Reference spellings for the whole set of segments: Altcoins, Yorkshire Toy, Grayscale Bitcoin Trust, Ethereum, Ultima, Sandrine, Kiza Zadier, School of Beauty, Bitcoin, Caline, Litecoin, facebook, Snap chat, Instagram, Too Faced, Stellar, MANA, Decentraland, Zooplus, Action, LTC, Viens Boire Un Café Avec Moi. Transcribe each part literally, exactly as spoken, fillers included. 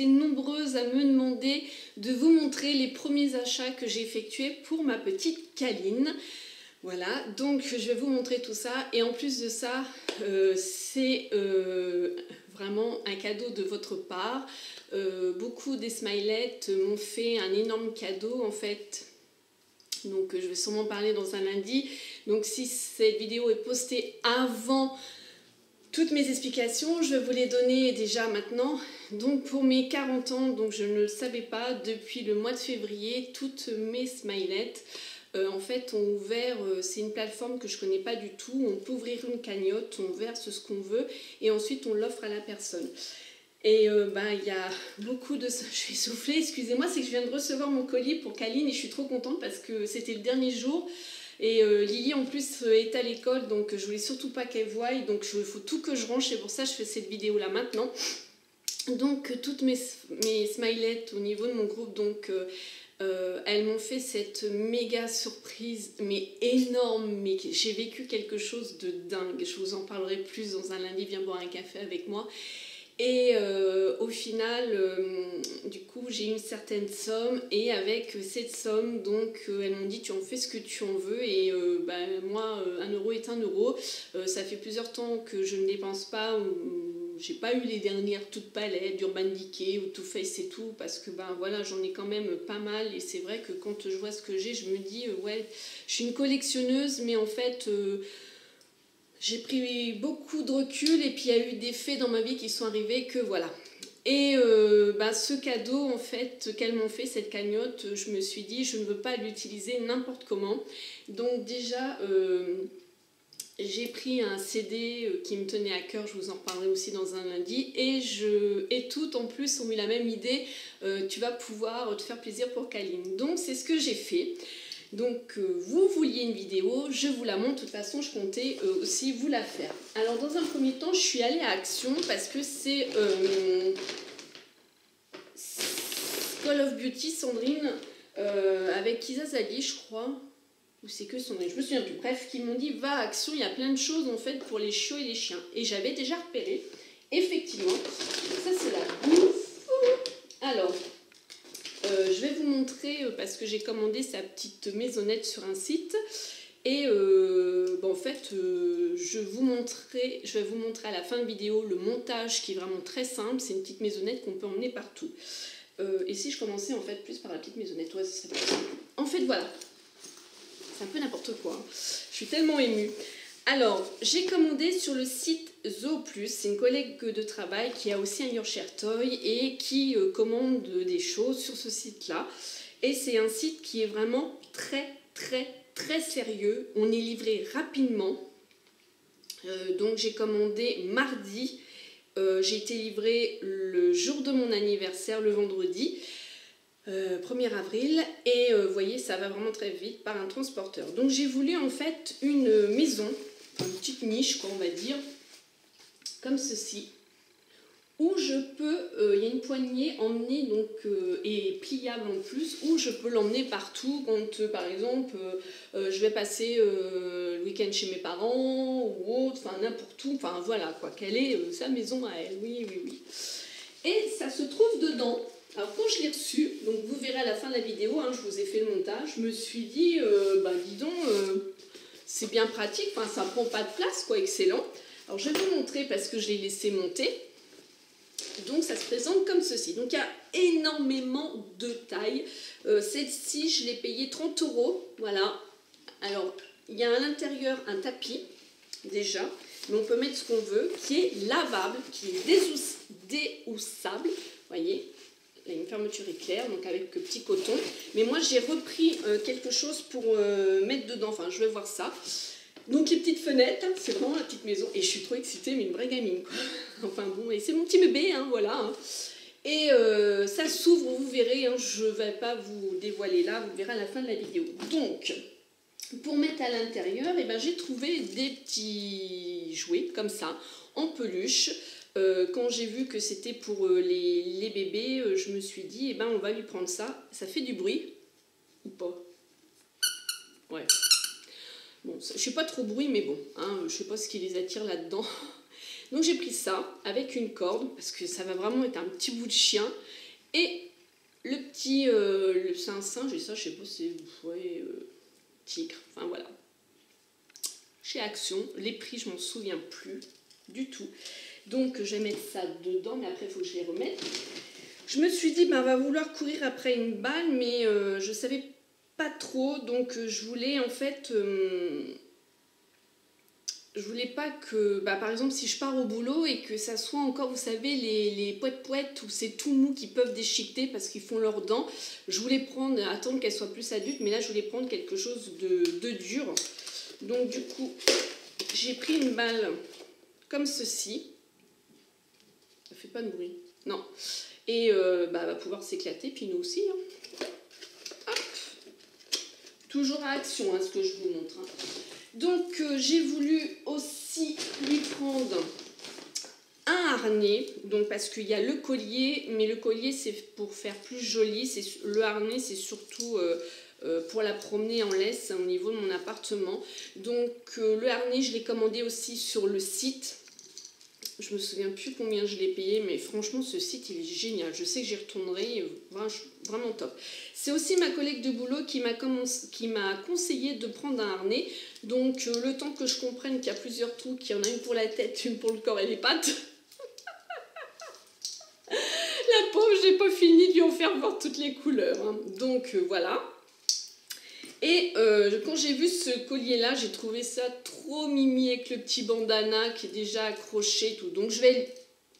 été nombreuses à me demander de vous montrer les premiers achats que j'ai effectués pour ma petite Caline. Voilà, donc je vais vous montrer tout ça. Et en plus de ça, euh, c'est euh, vraiment un cadeau de votre part. Euh, beaucoup des smileys m'ont fait un énorme cadeau en fait. Donc je vais sûrement parler dans un lundi. Donc si cette vidéo est postée avant toutes mes explications, je vais vous les donner déjà maintenant. Donc pour mes quarante ans, donc je ne le savais pas, depuis le mois de février, toutes mes smileys euh, en fait ont ouvert, euh, c'est une plateforme que je connais pas du tout, on peut ouvrir une cagnotte, on verse ce qu'on veut et ensuite on l'offre à la personne. Et euh, ben il y a beaucoup de... Je suis soufflée, excusez-moi, c'est que je viens de recevoir mon colis pour Caline et je suis trop contente parce que c'était le dernier jour. Et euh, Lily en plus est à l'école, donc je voulais surtout pas qu'elle voie, donc il faut tout que je range, c'est pour ça que je fais cette vidéo là maintenant. Donc toutes mes, mes smileys au niveau de mon groupe, donc euh, euh, elles m'ont fait cette méga surprise, mais énorme, mais j'ai vécu quelque chose de dingue. Je vous en parlerai plus dans un lundi, viens boire un café avec moi. Et euh, au final, euh, du coup, j'ai une certaine somme et avec cette somme, donc, euh, elles m'ont dit tu en fais ce que tu en veux et euh, bah, moi, euh, un euro est un euro. Euh, ça fait plusieurs temps que je ne dépense pas, euh, j'ai pas eu les dernières toutes palettes d'Urban Decay ou Too Faced et tout parce que ben bah, voilà, j'en ai quand même pas mal et c'est vrai que quand je vois ce que j'ai, je me dis euh, ouais, je suis une collectionneuse mais en fait... Euh, J'ai pris beaucoup de recul et puis il y a eu des faits dans ma vie qui sont arrivés que voilà. Et euh, bah, ce cadeau en fait qu'elles m'ont fait, cette cagnotte, je me suis dit je ne veux pas l'utiliser n'importe comment. Donc déjà euh, j'ai pris un C D qui me tenait à cœur, je vous en parlerai aussi dans un lundi. Et, je, et toutes en plus ont eu la même idée, euh, tu vas pouvoir te faire plaisir pour Caline. Donc c'est ce que j'ai fait. Donc euh, vous vouliez une vidéo, je vous la montre, de toute façon je comptais euh, aussi vous la faire. Alors dans un premier temps je suis allée à Action parce que c'est euh, School of Beauty Sandrine euh, avec Kiza Zadier je crois, ou c'est que Sandrine, je me souviens plus, bref, qui m'ont dit va à Action, il y a plein de choses en fait pour les chiots et les chiens. Et j'avais déjà repéré, effectivement, ça c'est là. Alors... Euh, je vais vous montrer euh, parce que j'ai commandé sa petite maisonnette sur un site et euh, bah, en fait euh, je, vous montrerai, je vais vous montrer à la fin de vidéo le montage qui est vraiment très simple, c'est une petite maisonnette qu'on peut emmener partout. Euh, et si je commençais en fait plus par la petite maisonnette, ouais, ça serait plus simple. En fait voilà, c'est un peu n'importe quoi, hein. Je suis tellement émue. Alors, j'ai commandé sur le site Zooplus, c'est une collègue de travail qui a aussi un Yorkshire Toy et qui euh, commande des choses sur ce site-là. Et c'est un site qui est vraiment très, très, très sérieux. On est livré rapidement. Euh, donc, j'ai commandé mardi. Euh, j'ai été livrée le jour de mon anniversaire, le vendredi. Euh, premier avril et vous euh, voyez ça va vraiment très vite par un transporteur. Donc j'ai voulu en fait une maison, une petite niche quoi on va dire, comme ceci, où je peux, il euh, y a une poignée emmenée donc, euh, et pliable en plus, où je peux l'emmener partout quand euh, par exemple euh, euh, je vais passer euh, le week-end chez mes parents ou autre, enfin n'importe où, enfin voilà quoi, quelle est euh, sa maison à elle, oui oui oui. Et ça se trouve dedans. Alors quand je l'ai reçu, donc vous verrez à la fin de la vidéo, hein, je vous ai fait le montage, je me suis dit, euh, bah dis donc, euh, c'est bien pratique, enfin ça prend pas de place, quoi, excellent. Alors je vais vous montrer parce que je l'ai laissé monter. Donc ça se présente comme ceci. Donc il y a énormément de tailles. Euh, Celle-ci, je l'ai payée trente euros, voilà. Alors il y a à l'intérieur un tapis, déjà, mais on peut mettre ce qu'on veut, qui est lavable, qui est déhoussable, vous voyez. Il y a une fermeture éclair, donc avec petit coton. Mais moi, j'ai repris euh, quelque chose pour euh, mettre dedans. Enfin, je vais voir ça. Donc, les petites fenêtres, hein, c'est vraiment la petite maison. Et je suis trop excitée, mais une vraie gamine, quoi. Enfin, bon, et c'est mon petit bébé, hein, voilà. Hein. Et euh, ça s'ouvre, vous verrez. Hein, je ne vais pas vous dévoiler là. Vous verrez à la fin de la vidéo. Donc, pour mettre à l'intérieur, eh ben, j'ai trouvé des petits jouets, comme ça, en peluche. Quand j'ai vu que c'était pour les, les bébés, je me suis dit, eh ben, on va lui prendre ça. Ça fait du bruit ou pas? Ouais. Bon, je ne suis pas trop bruit, mais bon, hein, je ne sais pas ce qui les attire là-dedans. Donc j'ai pris ça avec une corde parce que ça va vraiment être un petit bout de chien. Et le petit... Euh, c'est un singe et ça, je sais pas si vous voyez... Euh, tigre, enfin voilà. Chez Action, les prix, je m'en souviens plus du tout. Donc je vais mettre ça dedans, mais après il faut que je les remette. Je me suis dit, ben, on va vouloir courir après une balle, mais euh, je savais pas trop. Donc euh, je voulais en fait... Euh, je voulais pas que, bah, par exemple, si je pars au boulot et que ça soit encore, vous savez, les, les poètes-poètes ou ces tout mous qui peuvent déchiqueter parce qu'ils font leurs dents. Je voulais prendre, attendre qu'elles soient plus adultes, mais là, je voulais prendre quelque chose de, de dur. Donc, du coup, j'ai pris une balle comme ceci. Ça fait pas de bruit. Non. Et euh, bah, va pouvoir s'éclater, puis nous aussi. Hein. Hop. Toujours à Action, hein, ce que je vous montre. Hein. Donc euh, j'ai voulu aussi lui prendre un harnais, donc parce qu'il y a le collier, mais le collier c'est pour faire plus joli, le harnais c'est surtout euh, euh, pour la promener en laisse hein, au niveau de mon appartement. Donc euh, le harnais je l'ai commandé aussi sur le site, je me souviens plus combien je l'ai payé, mais franchement ce site il est génial, je sais que j'y retournerai, vraiment top. C'est aussi ma collègue de boulot qui m'a qui m'a conseillé de prendre un harnais, donc le temps que je comprenne qu'il y a plusieurs trous, qu'il y en a une pour la tête, une pour le corps et les pattes. La pauvre, j'ai pas fini de lui en faire voir toutes les couleurs, hein. Donc euh, voilà. Et euh, quand j'ai vu ce collier-là, j'ai trouvé ça trop mimi avec le petit bandana qui est déjà accroché et tout. Donc je vais,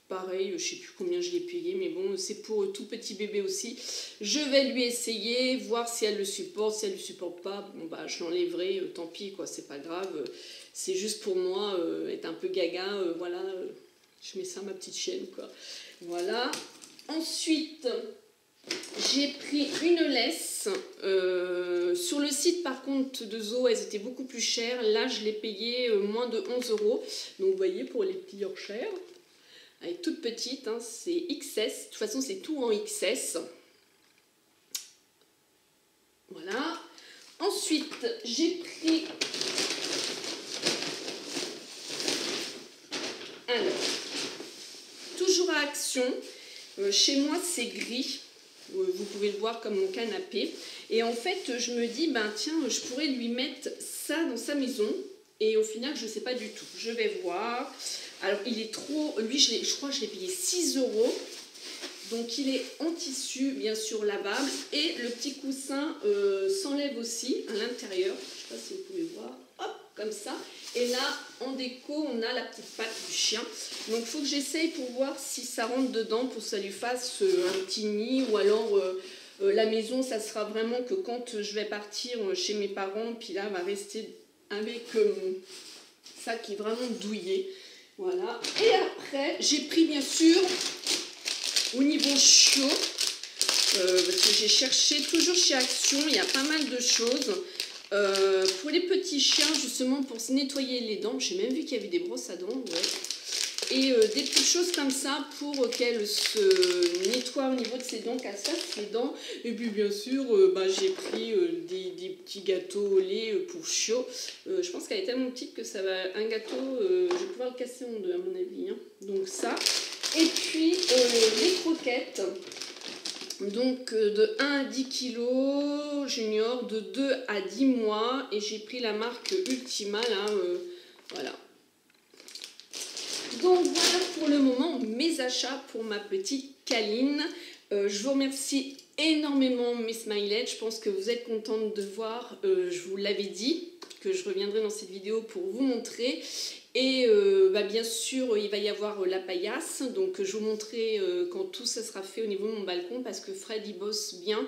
pareil, je sais plus combien je l'ai payé, mais bon, c'est pour tout petit bébé aussi. Je vais lui essayer, voir si elle le supporte, si elle le supporte pas, bon bah je l'enlèverai, euh, tant pis quoi, c'est pas grave. Euh, c'est juste pour moi, euh, être un peu gaga, euh, voilà, euh, je mets ça à ma petite chaîne quoi. Voilà, ensuite... J'ai pris une laisse, euh, sur le site par contre de Zoo, elles étaient beaucoup plus chères, là je l'ai payé moins de onze euros, donc vous voyez pour les petits Yorkshire, elle est toute petite, hein, c'est X S, de toute façon c'est tout en X S, voilà. Ensuite j'ai pris, alors, toujours à Action, euh, chez moi c'est gris. Vous pouvez le voir comme mon canapé. Et en fait, je me dis, ben tiens, je pourrais lui mettre ça dans sa maison. Et au final, je ne sais pas du tout. Je vais voir. Alors, il est trop... Lui, je, je crois que je l'ai payé six euros. Donc, il est en tissu, bien sûr, lavable. Et le petit coussin euh, s'enlève aussi à l'intérieur. Je ne sais pas si vous pouvez voir. Hop, comme ça. Et là, en déco, on a la petite patte du chien. Donc, il faut que j'essaye pour voir si ça rentre dedans, pour que ça lui fasse euh, un petit nid. Ou alors, euh, euh, la maison, ça sera vraiment que quand je vais partir euh, chez mes parents, puis là, elle va rester avec euh, ça qui est vraiment douillé. Voilà. Et après, j'ai pris, bien sûr, au niveau chiot, euh, parce que j'ai cherché toujours chez Action, il y a pas mal de choses. Euh, pour les petits chiens, justement, pour se nettoyer les dents, j'ai même vu qu'il y avait des brosses à dents, ouais. Et euh, des petites choses comme ça pour qu'elles se nettoient au niveau de ses dents, qu'elles fassent ses dents. Et puis, bien sûr, euh, bah, j'ai pris euh, des, des petits gâteaux au lait pour chiot. Euh, je pense qu'elle est tellement petite que ça va. Un gâteau, euh, je vais pouvoir le casser en deux, à mon avis. Hein. Donc, ça. Et puis, euh, les croquettes. Donc de un à dix kilos junior, de deux à dix mois, et j'ai pris la marque Ultima là, euh, voilà. Donc voilà pour le moment mes achats pour ma petite Caline. Euh, je vous remercie énormément mes smileys, je pense que vous êtes contente de voir, euh, je vous l'avais dit que je reviendrai dans cette vidéo pour vous montrer. Et euh, bah bien sûr, il va y avoir la paillasse, donc je vous montrerai euh, quand tout ça sera fait au niveau de mon balcon, parce que Fred il bosse bien,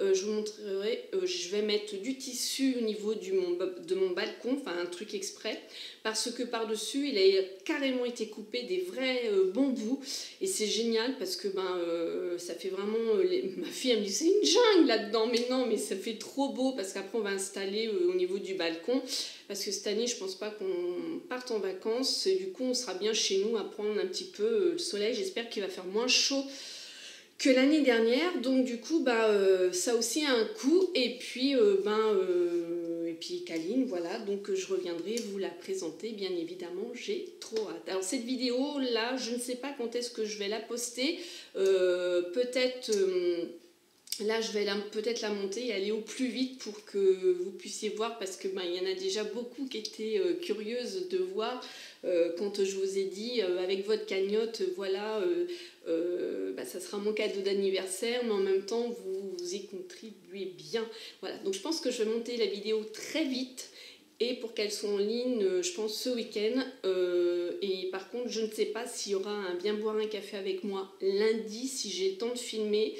euh, je vous montrerai, euh, je vais mettre du tissu au niveau du, mon, de mon balcon, enfin un truc exprès, parce que par-dessus, il a carrément été coupé des vrais euh, bambous, et c'est génial, parce que ben, euh, ça fait vraiment, euh, les... ma fille elle me dit, c'est une jungle là-dedans, mais non, mais ça fait trop beau, parce qu'après on va installer euh, au niveau du balcon, parce que cette année, je pense pas qu'on parte en vacances. Et du coup, on sera bien chez nous à prendre un petit peu le soleil. J'espère qu'il va faire moins chaud que l'année dernière. Donc, du coup, bah, euh, ça aussi a un coût. Et puis, euh, ben, euh, puis Caline, voilà, donc je reviendrai vous la présenter, bien évidemment, j'ai trop hâte. Alors cette vidéo là, je ne sais pas quand est-ce que je vais la poster, euh, peut-être... Euh, Là, je vais peut-être la monter et aller au plus vite pour que vous puissiez voir, parce que ben, il y en a déjà beaucoup qui étaient euh, curieuses de voir euh, quand je vous ai dit euh, avec votre cagnotte, voilà, euh, euh, ben, ça sera mon cadeau d'anniversaire, mais en même temps, vous, vous y contribuez bien. Voilà, donc je pense que je vais monter la vidéo très vite. Et pour qu'elles soient en ligne, je pense, ce week-end. Euh, et par contre, je ne sais pas s'il y aura un bien boire un café avec moi lundi, si j'ai le temps de filmer.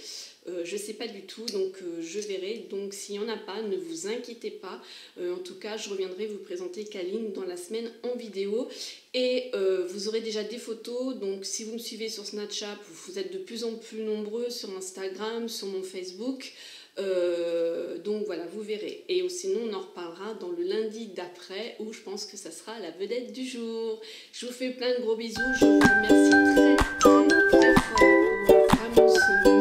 Euh, je ne sais pas du tout, donc euh, je verrai. Donc s'il n'y en a pas, ne vous inquiétez pas. Euh, en tout cas, je reviendrai vous présenter Caline dans la semaine en vidéo. Et euh, vous aurez déjà des photos. Donc si vous me suivez sur Snapchat, vous êtes de plus en plus nombreux sur Instagram, sur mon Facebook. Euh, donc voilà, vous verrez. Et sinon on en reparlera dans le lundi d'après, où je pense que ça sera la vedette du jour. Je vous fais plein de gros bisous, je vous remercie très très très fort.